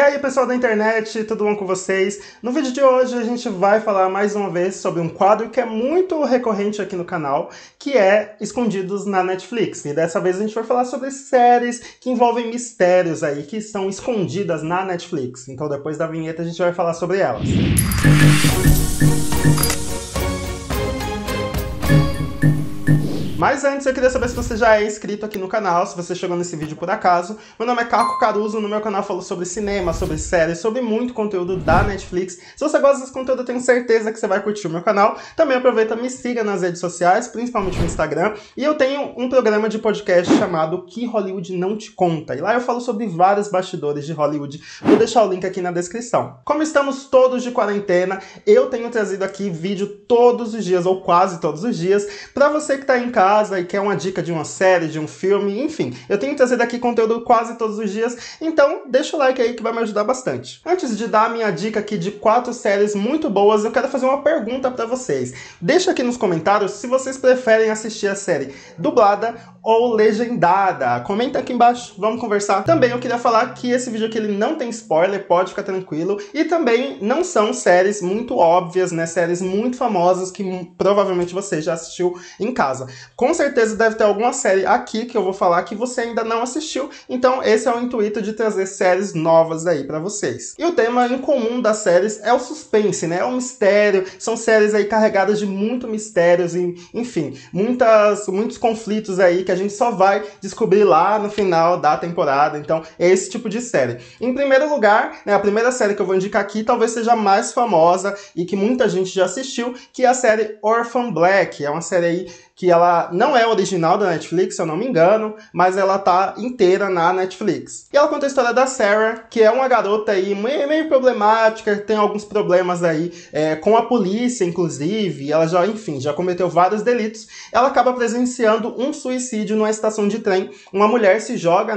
E aí, pessoal da internet, tudo bom com vocês? No vídeo de hoje a gente vai falar mais uma vez sobre um quadro que é muito recorrente aqui no canal, que é Escondidos na Netflix. E dessa vez a gente vai falar sobre séries que envolvem mistérios aí, que são escondidas na Netflix. Então depois da vinheta a gente vai falar sobre elas. Mas antes, eu queria saber se você já é inscrito aqui no canal, se você chegou nesse vídeo por acaso. Meu nome é Caco Caruso, no meu canal eu falo sobre cinema, sobre séries, sobre muito conteúdo da Netflix. Se você gosta desse conteúdo, eu tenho certeza que você vai curtir o meu canal. Também aproveita, me siga nas redes sociais, principalmente no Instagram. E eu tenho um programa de podcast chamado Que Hollywood Não Te Conta. E lá eu falo sobre vários bastidores de Hollywood. Vou deixar o link aqui na descrição. Como estamos todos de quarentena, eu tenho trazido aqui vídeo todos os dias, ou quase todos os dias, pra você que tá em casa e quer uma dica de uma série, de um filme, enfim. Eu tenho trazido aqui conteúdo quase todos os dias, então deixa o like aí que vai me ajudar bastante. Antes de dar a minha dica aqui de 4 séries muito boas, eu quero fazer uma pergunta pra vocês. Deixa aqui nos comentários se vocês preferem assistir a série dublada ou legendada. Comenta aqui embaixo, vamos conversar. Também eu queria falar que esse vídeo aqui ele não tem spoiler, pode ficar tranquilo. E também não são séries muito óbvias, né? Séries muito famosas que provavelmente você já assistiu em casa. Com certeza deve ter alguma série aqui que eu vou falar que você ainda não assistiu, então esse é o intuito de trazer séries novas aí pra vocês. E o tema em comum das séries é o suspense, né? É o mistério, são séries aí carregadas de muito mistérios e, enfim, muitos conflitos aí que a gente só vai descobrir lá no final da temporada, então é esse tipo de série. Em primeiro lugar, né, a primeira série que eu vou indicar aqui talvez seja a mais famosa e que muita gente já assistiu, que é a série Orphan Black, é uma série aí que ela não é original da Netflix, se eu não me engano, mas ela tá inteira na Netflix. E ela conta a história da Sarah, que é uma garota aí meio problemática, tem alguns problemas aí com a polícia, inclusive, ela já cometeu vários delitos. Ela acaba presenciando um suicídio numa estação de trem, uma mulher se joga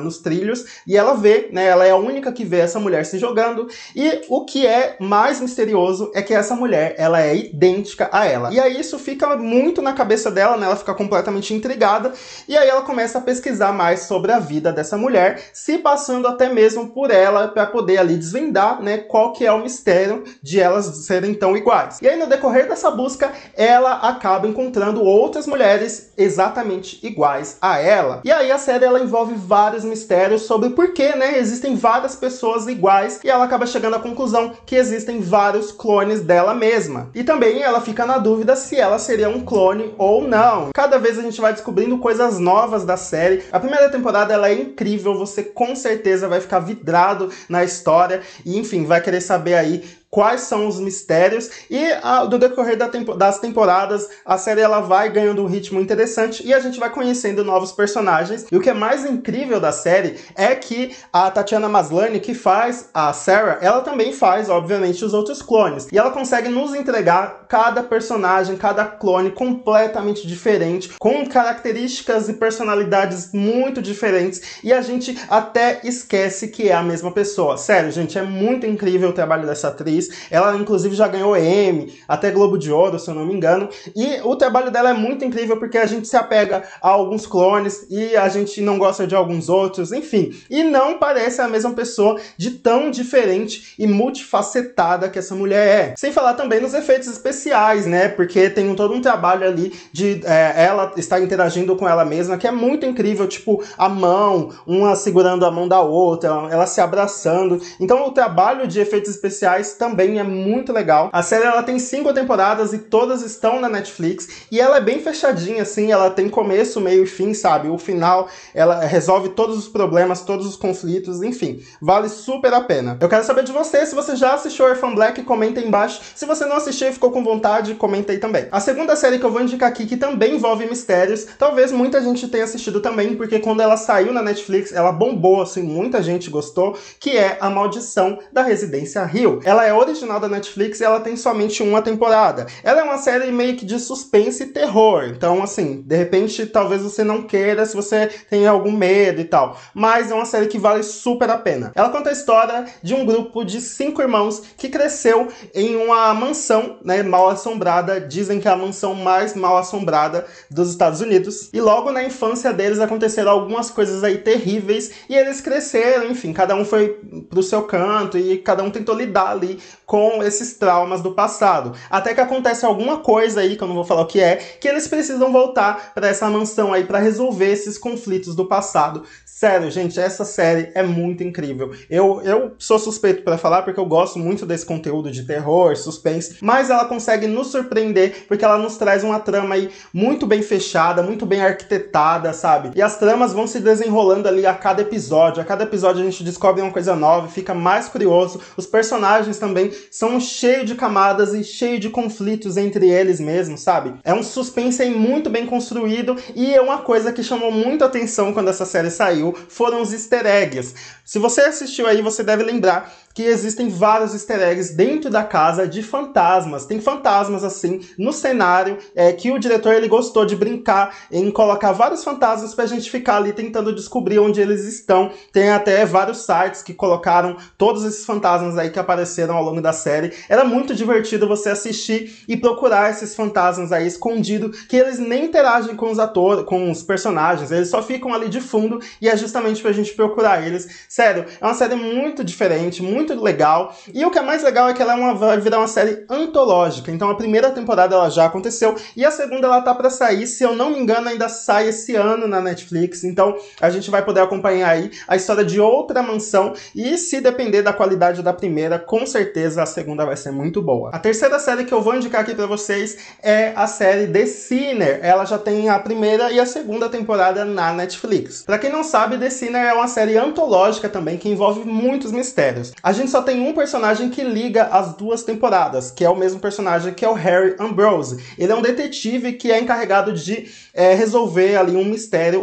nos trilhos e ela vê, né, ela é a única que vê essa mulher se jogando, e o que é mais misterioso é que essa mulher, ela é idêntica a ela. E aí isso fica muito na cabeça dela, né? Ela fica completamente intrigada e aí ela começa a pesquisar mais sobre a vida dessa mulher, se passando até mesmo por ela, para poder ali desvendar, né, qual que é o mistério de elas serem tão iguais. E aí no decorrer dessa busca, ela acaba encontrando outras mulheres exatamente iguais a ela. E aí a série ela envolve vários mistérios sobre por que, né, existem várias pessoas iguais e ela acaba chegando à conclusão que existem vários clones dela mesma. E também ela fica na dúvida se ela seria um clone ou não. Cada vez a gente vai descobrindo coisas novas da série. A primeira temporada ela é incrível, você com certeza vai ficar vidrado na história e, enfim, vai querer saber aí quais são os mistérios, e do decorrer das temporadas a série ela vai ganhando um ritmo interessante e a gente vai conhecendo novos personagens. E o que é mais incrível da série é que a Tatiana Maslany, que faz a Sarah, ela também faz, obviamente, os outros clones, e ela consegue nos entregar cada personagem, cada clone completamente diferente, com características e personalidades muito diferentes, e a gente até esquece que é a mesma pessoa. Sério, gente, é muito incrível o trabalho dessa atriz. Ela, inclusive, já ganhou Emmy, até Globo de Ouro, se eu não me engano. E o trabalho dela é muito incrível, porque a gente se apega a alguns clones e a gente não gosta de alguns outros, enfim. E não parece a mesma pessoa de tão diferente e multifacetada que essa mulher é. Sem falar também nos efeitos especiais, né? Porque tem todo um trabalho ali de ela estar interagindo com ela mesma, que é muito incrível, tipo, a mão, uma segurando a mão da outra, ela se abraçando. Então o trabalho de efeitos especiais também é muito legal. A série ela tem 5 temporadas e todas estão na Netflix, e ela é bem fechadinha assim, ela tem começo, meio e fim, sabe? O final, ela resolve todos os problemas, todos os conflitos, enfim, vale super a pena. Eu quero saber de você, se você já assistiu Orphan Black, comenta aí embaixo. Se você não assistiu e ficou com vontade, comenta aí também. A segunda série que eu vou indicar aqui, que também envolve mistérios, talvez muita gente tenha assistido também, porque quando ela saiu na Netflix, ela bombou, assim, muita gente gostou, que é A Maldição da Residência Hill. Ela é original da Netflix e ela tem somente uma temporada. Ela é uma série meio que de suspense e terror, então assim, de repente talvez você não queira se você tem algum medo e tal, mas é uma série que vale super a pena. Ela conta a história de um grupo de 5 irmãos que cresceu em uma mansão, né, mal assombrada, dizem que é a mansão mais mal assombrada dos Estados Unidos, e logo na infância deles aconteceram algumas coisas aí terríveis e eles cresceram, enfim, cada um foi pro seu canto e cada um tentou lidar ali com esses traumas do passado, até que acontece alguma coisa aí, que eu não vou falar o que é, que eles precisam voltar pra essa mansão aí pra resolver esses conflitos do passado. Sério, gente, essa série é muito incrível. Eu sou suspeito pra falar porque eu gosto muito desse conteúdo de terror, suspense, mas ela consegue nos surpreender porque ela nos traz uma trama aí muito bem fechada, muito bem arquitetada, sabe? E as tramas vão se desenrolando ali a cada episódio. A cada episódio a gente descobre uma coisa nova, fica mais curioso. Os personagens também são cheios de camadas e cheios de conflitos entre eles mesmos, sabe? É um suspense aí muito bem construído, e é uma coisa que chamou muita atenção quando essa série saiu, foram os easter eggs. Se você assistiu aí, você deve lembrar que existem vários easter eggs dentro da casa de fantasmas. Tem fantasmas, assim, no cenário, que o diretor, ele gostou de brincar em colocar vários fantasmas pra gente ficar ali tentando descobrir onde eles estão. Tem até vários sites que colocaram todos esses fantasmas aí que apareceram ao longo da série. Era muito divertido você assistir e procurar esses fantasmas aí escondido, que eles nem interagem com os atores, com os personagens, eles só ficam ali de fundo, e é justamente pra gente procurar eles. Sério, é uma série muito diferente, muito legal, e o que é mais legal é que ela vai virar uma série antológica. Então a primeira temporada ela já aconteceu e a segunda ela tá pra sair, se eu não me engano ainda sai esse ano na Netflix, então a gente vai poder acompanhar aí a história de outra mansão, e se depender da qualidade da primeira, com certeza a segunda vai ser muito boa. A terceira série que eu vou indicar aqui pra vocês é a série The Sinner. Ela já tem a primeira e a segunda temporada na Netflix. Pra quem não sabe, The Sinner é uma série antológica também, que envolve muitos mistérios. A gente só tem um personagem que liga as duas temporadas, que é o mesmo personagem, que é o Harry Ambrose. Ele é um detetive que é encarregado de resolver ali um mistério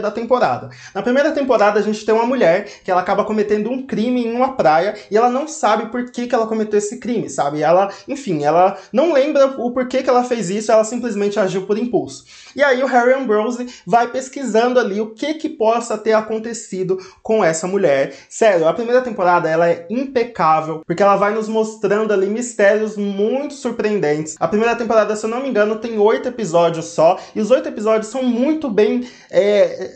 da temporada. Na primeira temporada a gente tem uma mulher que ela acaba cometendo um crime em uma praia e ela não sabe por que que ela cometeu esse crime, sabe? Ela, enfim, ela não lembra o porquê que ela fez isso, ela simplesmente agiu por impulso. E aí o Harry Ambrose vai pesquisando ali o que que possa ter acontecido com essa mulher. Sério, a primeira temporada ela é impecável, porque ela vai nos mostrando ali mistérios muito surpreendentes. A primeira temporada, se eu não me engano, tem 8 episódios só, e os 8 episódios são muito bem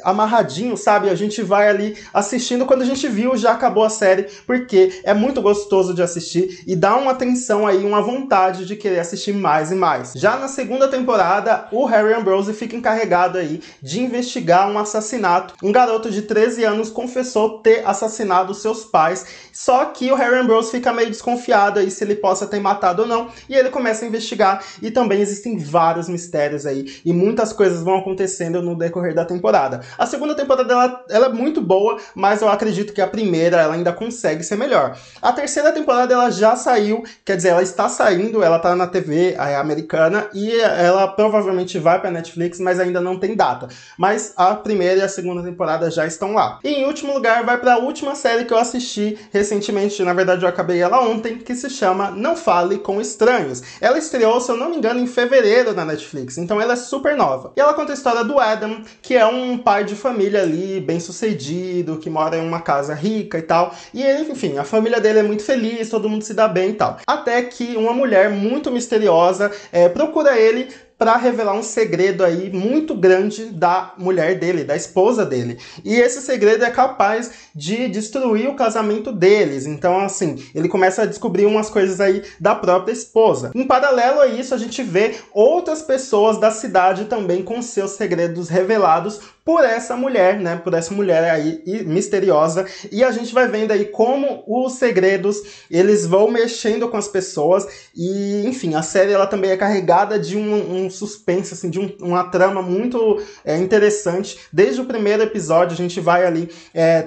amarradinhos, sabe? A gente vai ali assistindo, quando a gente viu já acabou a série, porque é muito gostoso de assistir e dá uma atenção aí, uma vontade de querer assistir mais e mais. Já na segunda temporada, o Harry Ambrose fica encarregado aí de investigar um assassinato. Um garoto de 13 anos confessou ter assassinado seus pais, só que o Harry Ambrose fica meio desconfiado aí se ele possa ter matado ou não, e ele começa a investigar, e também existem vários mistérios aí, e muitas coisas vão acontecendo no decorrer da temporada. A segunda temporada ela é muito boa, mas eu acredito que a primeira ela ainda consegue ser melhor. A terceira temporada ela já saiu, quer dizer, ela está saindo, ela tá na TV americana, e ela provavelmente vai pra Netflix, mas ainda não tem data. Mas a primeira e a segunda temporada já estão lá. E em último lugar vai pra última série que eu assisti recentemente, na verdade eu acabei ela ontem, que se chama Não Fale com Estranhos. Ela estreou, se eu não me engano, em fevereiro na Netflix, então ela é super nova. E ela conta a história do Adam, que é um pai de família ali, bem sucedido, que mora em uma casa rica e tal, e ele, enfim, a família dele é muito feliz, todo mundo se dá bem e tal. Até que uma mulher muito misteriosa procura ele para revelar um segredo aí muito grande da mulher dele, da esposa dele. E esse segredo é capaz de destruir o casamento deles. Então, assim, ele começa a descobrir umas coisas aí da própria esposa. Em paralelo a isso, a gente vê outras pessoas da cidade também com seus segredos revelados por essa mulher, né? Por essa mulher aí misteriosa. E a gente vai vendo aí como os segredos, eles vão mexendo com as pessoas. E, enfim, a série ela também é carregada de um suspense, assim, de uma trama muito interessante. Desde o primeiro episódio a gente vai ali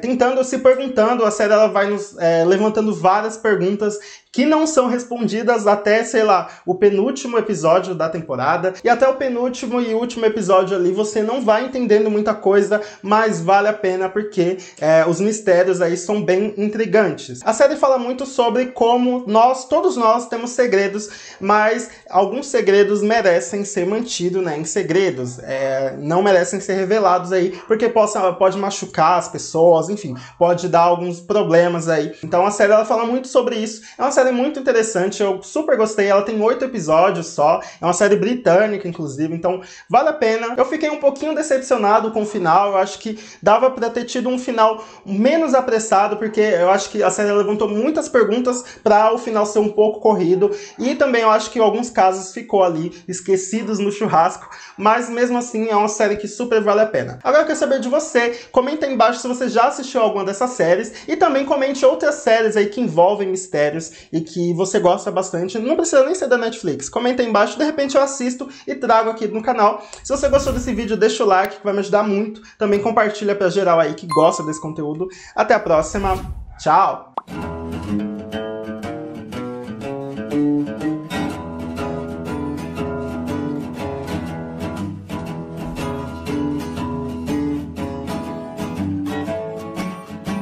tentando, se perguntando. A série ela vai nos levantando várias perguntas que não são respondidas até, sei lá, o penúltimo episódio da temporada, e até o penúltimo e último episódio ali você não vai entendendo muita coisa, mas vale a pena porque os mistérios aí são bem intrigantes. A série fala muito sobre como todos nós temos segredos, mas alguns segredos merecem ser mantidos, né, em segredos, não merecem ser revelados aí, porque pode machucar as pessoas, enfim, pode dar alguns problemas aí. Então a série ela fala muito sobre isso, é uma série muito interessante, eu super gostei, ela tem 8 episódios só, é uma série britânica inclusive, então vale a pena. Eu fiquei um pouquinho decepcionado com o final, eu acho que dava pra ter tido um final menos apressado, porque eu acho que a série levantou muitas perguntas pra o final ser um pouco corrido, e também eu acho que em alguns casos ficou ali esquecidos no churrasco, mas mesmo assim é uma série que super vale a pena. Agora eu quero saber de você, comenta aí embaixo se você já assistiu alguma dessas séries, e também comente outras séries aí que envolvem mistérios e que você gosta bastante, não precisa nem ser da Netflix, comenta aí embaixo, de repente eu assisto e trago aqui no canal. Se você gostou desse vídeo, deixa o like que vai me ajudar muito, também compartilha pra geral aí que gosta desse conteúdo. Até a próxima, tchau!